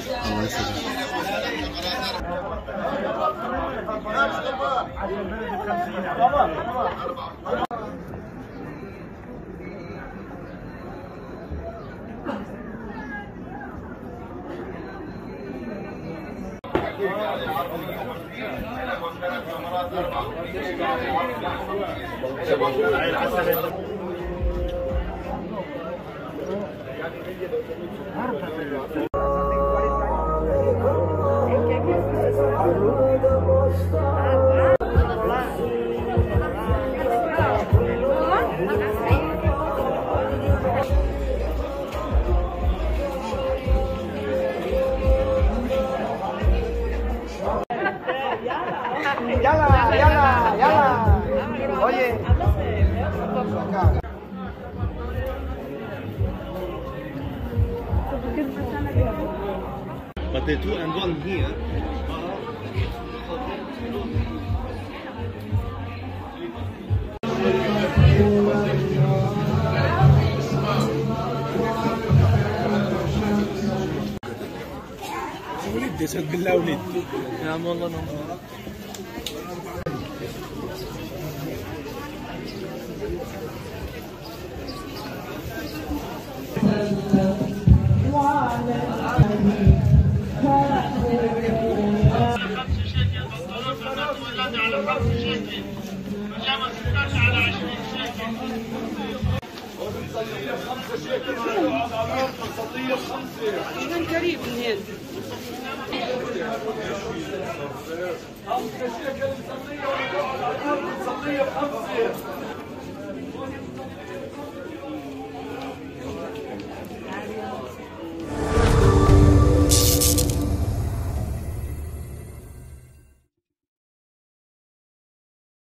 الله يسلمك. But the 2 and 1 here ولد دسم بالله ولد نعم والله نعم خمسة شيكل